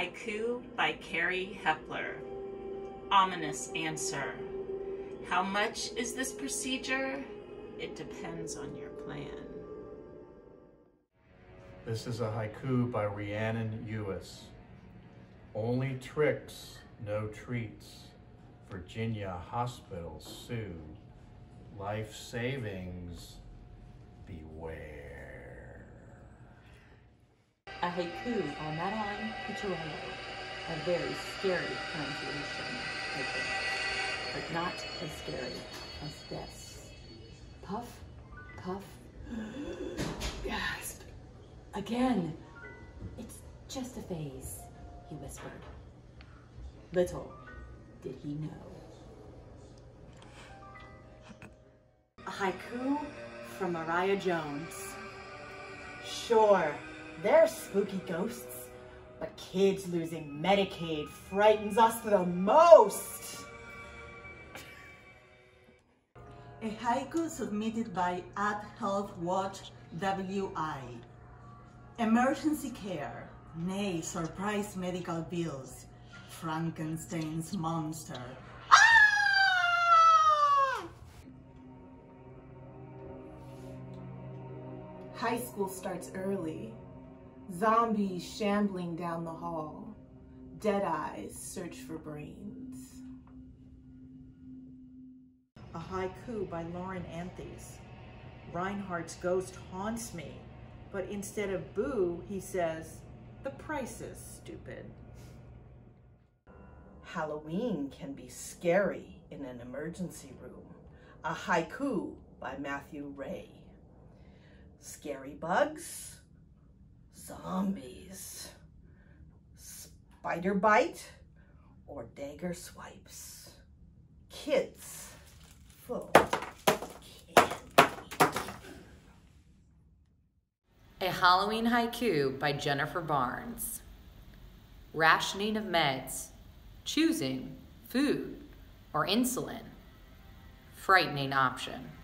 Haiku by Carrie Hepler. Ominous answer. How much is this procedure? It depends on your plan. This is a haiku by Rhiannon Ewis. Only tricks, no treats. Virginia hospitals sue. Life savings, beware. A haiku by Madeline Picciarello. A very scary pronunciation, but not as scary as this. Puff, puff, gasp. Again, it's just a phase, he whispered. Little did he know. A haiku from Mariah Jones. Sure, they're spooky ghosts. But kids losing Medicaid frightens us the most. A haiku submitted by Ad Health Watch WI. Emergency care, nay, surprise medical bills. Frankenstein's monster. Ah! High school starts early. Zombies shambling down the hall. Dead eyes search for brains. A haiku by Lauren Anthes. Reinhardt's ghost haunts me, but instead of boo, he says, the price is stupid. Halloween can be scary in an emergency room. A haiku by Matthew Ray. Scary bugs. Zombies, spider bite, or dagger swipes. Kids full of candy. A Halloween haiku by Jennifer Barnes. Rationing of meds, choosing food or insulin. Frightening option.